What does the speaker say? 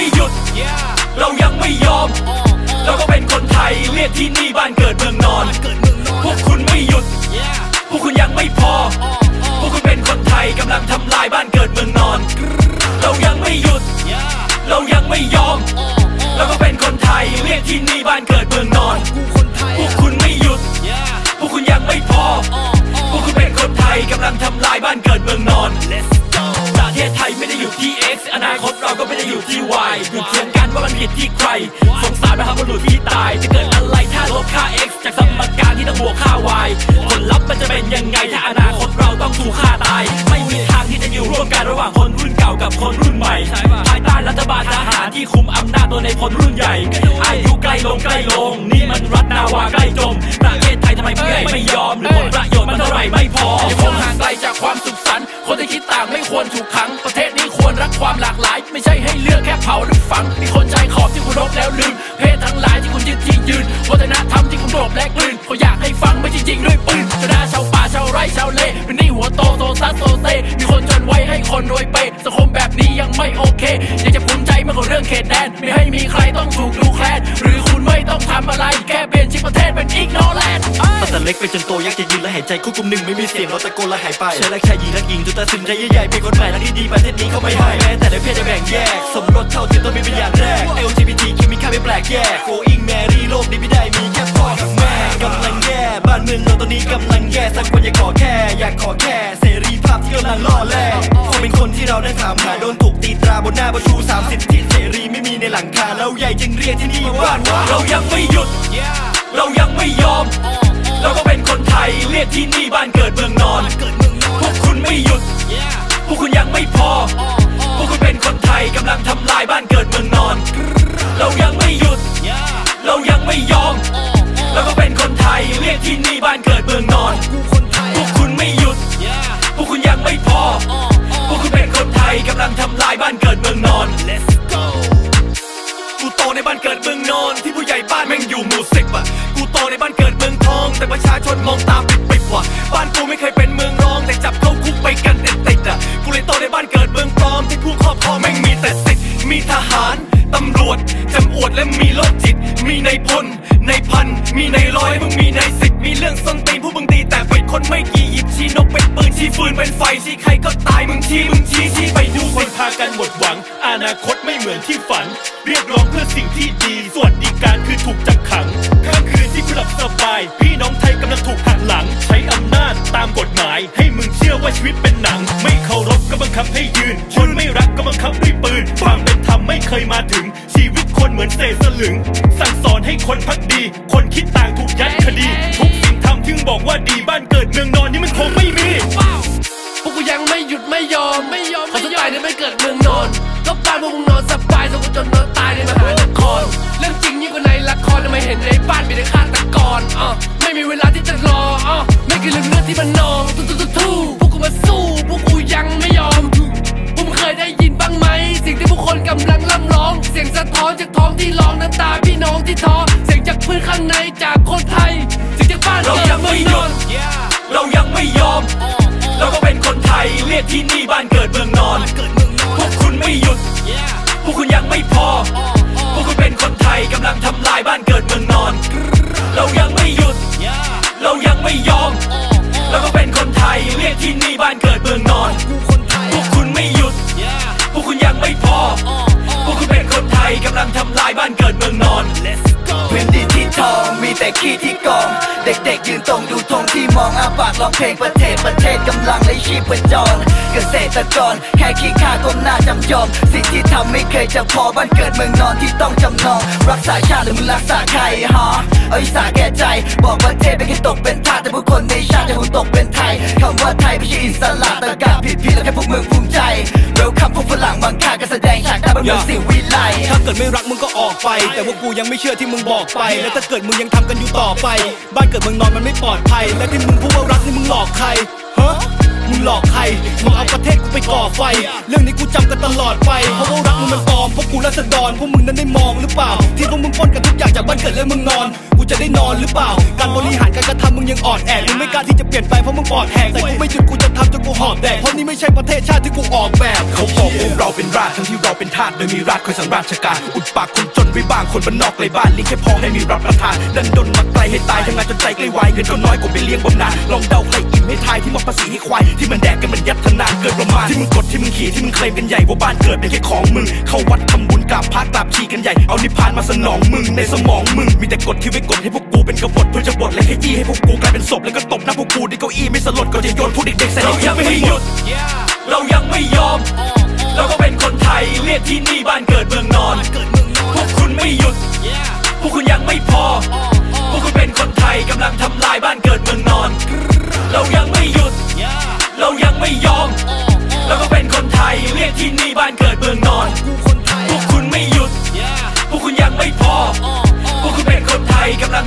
ไม่หยุดเรายังไม่ยอมเราก็เป็นคนไทยเรียกที่นี่บ้านเกิดเมืองนอนพวกคุณไม่หยุดพวกคุณยังไม่พอพวกคุณเป็นคนไทยกำลังทำลายบ้านเกิดเมืองนอนเรายังไม่หยุดเรายังไม่ยอมเราก็เป็นคนไทยเรียกที่นี่บ้านเกิดเมืองนอนพวกคุณไม่หยุดพวกคุณยังไม่พอพวกคุณเป็นคนไทยกำลังทำลายบ้านเกิดเมืองนอนประเทศไทยไม่ได้อยู่ที่ X อนาคตเราก็ไม่ได้อยู่ที่ Y หยุดเถียงกันว่ามันผิดที่ใครสงสารนะครับบรรลุที่ตายจะเกิดอะไรถ้าลบค่า X จากสมการที่ต้องบวกค่า Y ผลลัพธ์มันจะเป็นยังไงถ้าอนาคตเราต้องถูกฆ่าตายไม่มีทางที่จะอยู่ร่วมกันระหว่างคนรุ่นเก่ากับคนรุ่นใหม่ภายใต้รัฐบาลทหารที่คุมอำนาจโดยในพลรุ่นใหญ่อายุใกล้ลงใกล้ลงนี่มันรัฐนาวาใกล้จมประเทศไทยทำไมเพื่อนไม่ยอมหรือผลประโยชน์มันเท่าไหร่ไม่พอยังคงห่างไกลจากความสุขสันต์คนที่คิดต่างไม่ควรถูกขังประเทศนี้ควรรักความหลากหลายไม่ใช่ให้เลือกแค่เผาหรือฝังมีคนใจขอบที่คุณรบแล้วลืมเพศทั้งหลายที่คุณยึดที่ยืนวัฒนธรรมที่คุณโดดและกลืนก็อยากให้ฟังไม่จริงๆด้วยปืนชาวนาชาวป่าชาวไร่ชาวเลเป็นนี่หัวโตโตซัดโตเตมีคนจนไว้ให้คนรวยไปสังคมแบบนี้ยังไม่โอเคอยากจะภูมิใจมากกว่าเรื่องเขตแดนไม่ให้มีใครต้องถูกดูแคลนหรือคุณไม่ต้องทำอะไรแค่เปลี่ยนชื่อประเทศเป็นอีกนอแลนด์ตั้งแต่เล็กไปจนโตยักจะยืนและหายใจคู่กลุ่มหนึ่งไม่มีเสียงเราตะโกนและหายไปชายและชายหญิงและหญิงจนตัดสินใจใหญ่ๆเป็นคนใหม่และที่ดีประเทศนี้เขาไม่ให้แม้แต่ในเพศจะแบ่งแยกสมรสเท่าเทียมต้องมีเป็นอย่างแรก LGBT คิดมีค่าไม่แปลกแยก Going Merry โลกนี้ไม่ได้มีแค่พ่อกับแม่กำลังแย่บ้านเมืองเราตอนนี้กำลังแย่สักวันอยากขอแค่เสรีภาพที่กำลังล่อแหลกคงเป็นคนที่เราได้ถามหาโดนถูกตีตราบนหน้าประตู30สิทธิเสรีไม่มีในหลังคาแล้วใหญ่จึงเรียกที่นี่ว่าเรายังไม่หยุดเรายังไม่ยอมเราก็เป็นคนไทยเรียกที่นี่บ้านเกิดเมืองนอนพวกคุณไม่หยุดพวกคุณยังไม่พอพวกคุณเป็นคนไทยกำลังทำลายบ้านเกิดเมืองนอนเรายังไม่หยุดเรายังไม่ยอมเราก็เป็นคนไทยเรียกที่นี่บ้านเกิดเมืองนอนพวกคุณไม่หยุดพวกคุณยังไม่พอพวกคุณเป็นคนไทยกำลังทำลายบ้านเกิดเมืองนอนกูโตในบ้านเกิดเมืองนอนที่ผู้ใหญ่บ้านแม่งอยู่หมู่10อะกูโตในบ้านเกิดเมืองทองแต่ประชาชนมองตาปิดว่ะบ้านกูไม่เคยเป็นเมืองรองแต่จับเข้าคุกไปกันติดอะกูเลยโตในบ้านเกิดเมืองปลอมที่ผู้ครอบครองแม่งมีแต่สิทธิ์มีทหารตำรวจจำอวดและมีโลจิตมีในพลในพันมีในร้อยมึงมีในสิบมีเรื่องส้นตีนผู้มึงดีแต่ปิดคนไม่กี่หยิบชี้นกเป็นปืนชี้ฟืนเป็นไฟชี้ใครก็ตายมึงชี้ไปดูคนพากันหมดหวังอนาคตไม่เหมือนที่ฝันเรียกร้องเพื่อสิ่งที่ดีสวัสดิการคือถูกจับขังค่ำคืนที่คุณหลับสบายพี่น้องไทยกำลังถูกหักหลังใช้อำนาจตามกฎหมายให้มึงเชื่อว่าชีวิตเป็นหนังไม่เคารพก็บังคับให้ยืนคนไม่รักก็บังคับด้วยปืนความเป็นธรรมไม่เคยมาถึงชีวิตคนเหมือนเศษสลึงสั่งสอนให้คนพักดีคนคิดต่างถูกยัดคดีทุกสิ่งทำถึงบอกว่าดีบ้านเกิดเมืองนอนนี่มันคงไม่มีพวกกูยังไม่หยุดไม่ยอมเขาจะตายในบ้านเกิดเมืองนอนก็บ้านพวกมึงนอนสบายสกุลจนนอนตายในมหานครเรื่องจริงยิ่งกว่าในละครทำไมเห็นในบ้านมีแต่ฆาตกรไม่มีเวลาที่จะรอไม่กินเลือดที่มันนองทู่พวกกูมาสู้พวกกูยังไม่ยอมพวกมึงเคยได้ยินบ้างไหมสิ่งที่ผู้คนกำลังร่ำร้องเสียงสะท้อนจากท้องที่ร้องน้ำตาพี่น้องที่ท้อเสียงจากพื้นข้างในจากคนไทยเสียงจากบ้านเรายังไม่ยอมเรายังไม่ยอมเราก็เป็นคนไทยเรียกที่นี่บ้านเกิดเมืองนอนพวกคุณไม่หยุดพวกคุณยังไม่พอพวกคุณเป็นคนไทยกำลังทำลายบ้านเกิดเมืองนอนเรายังไม่หยุดเรายังไม่ยอมเราก็เป็นคนไทยเรียกที่นี่บ้านเกิดเมืองนอนพวกคุณไม่หยุดพวกคุณยังไม่พอพวกคุณเป็นคนไทยกำลังทำลายบ้านเกิดเมืองนอนพื้นดินที่ทองมีแต่ขี้ที่กองเด็กๆยืนตรงดูธงที่มองอาปากร้องเพลงประเทศกำลังไล่ชีพจรเกษตรกรแค่ขี้ข้าก้มหน้าจำยอมสิ่งที่ทำไม่เคยจะพอบ้านเกิดเมืองนอนที่ต้องจำนองรักษาชาติหรือมึงรักษาใครฮะเอาอิสระแก่ใจบอกประเทศไม่เคยตกเป็นทาสแต่ผู้คนในชาติจะหูตกเป็นไทยคำว่าไทยไม่ใช่อิสระแต่กาผิดแล้วแค่พวกมึงภูมิใจเวลคัมพวกฝรั่งบางค่าการแสดงฉากได้บ้านเมืองสิวิไลถ้าเกิดไม่รักมึงก็ออกไปแต่ว่ากูยังไม่เชื่อที่มึงบอกไปและถ้าเกิดมึงยังทำกันอยู่ต่อไปบ้านเกิดเมืองนอนมันไม่ปลอดภัยและที่มึงพูดว่ารักนี่มึงหลอกใครฮะมึงหลอกใครมึงเอาประเทศกูไปก่อไฟเรื่องนี้กูจำกันตลอดไปเพราะว่ารักมึงมันปลอมพวกกูรัศดรพวกมึงนั้นได้มองหรือเปล่าที่พวกมึงป้นกันทุกอย่าง จากบ้านเกิดแล้วมึงนอนกูจะได้นอนหรือเปล่าการบริหารการกระทำมึงยังอ่อนแอมึงไม่กล้าที่จะเปลี่ยนแปลงเพราะมึงปอดแหกแต่กูไม่หยุดกูจะทำจนกูหอบแดดเพราะนี่ไม่ใช่ประเทศชาติที่กูออกแบบเขาบอกพวกเราเป็นราชทั้งที่เราเป็นทาสโดยมีราชคอยสั่งราชการอุดปากคนจนไว้บ้างคนบ้านนอกไร้บ้านเลี้ยงแค่พอให้มีรับประทานดันดนมาไกลให้ตายทำงานจนใจใกล้วายเงินก็น้อยกว่าไปเลี้ยงบำนาญลองเดาใครอิ่มให้ทายที่มาภาษีให้ควายที่มันแดกกันมันยัดธนาเกินประมาณที่มึงกดที่มึงขี่ที่มึงเคลมกันใหญ่ว่าบ้านเกิดเป็นแค่ของมึงเข้าวัดทำบุญกราบพระกราบชีกันใหญ่เอานิพพานมาสนองมึงในสมองมึงมีแต่กดที่ไว้กดให้พวกกูเป็นกบฏเพื่อจะบดและขยี้ให้พวกกูกลายเป็นศพแล้วก็ตบหน้าพวกกูด้วยเก้าอี้ไม่สลดก็จะโยนพวกเด็กๆใส่เรายังไม่หยุดเรายังไม่ยอมเราก็เป็นคนไทยเรียกที่นี่บ้านเกิดเมืองนอนพวกคุณไม่หยุดพวกคุณยังไม่พอพวกคุณเป็นคนไทยกำลังทำลายบ้านเกิดเมืองนอนเรายังไม่หยุดเรายังไม่ยอมเราก็เป็นคนไทยเรียกที่นี่บ้านเกิดเมืองนอนพวกคุณไม่หยุดพวกคุณยังไม่พอพวกคุณเป็นคนไทยกำลัง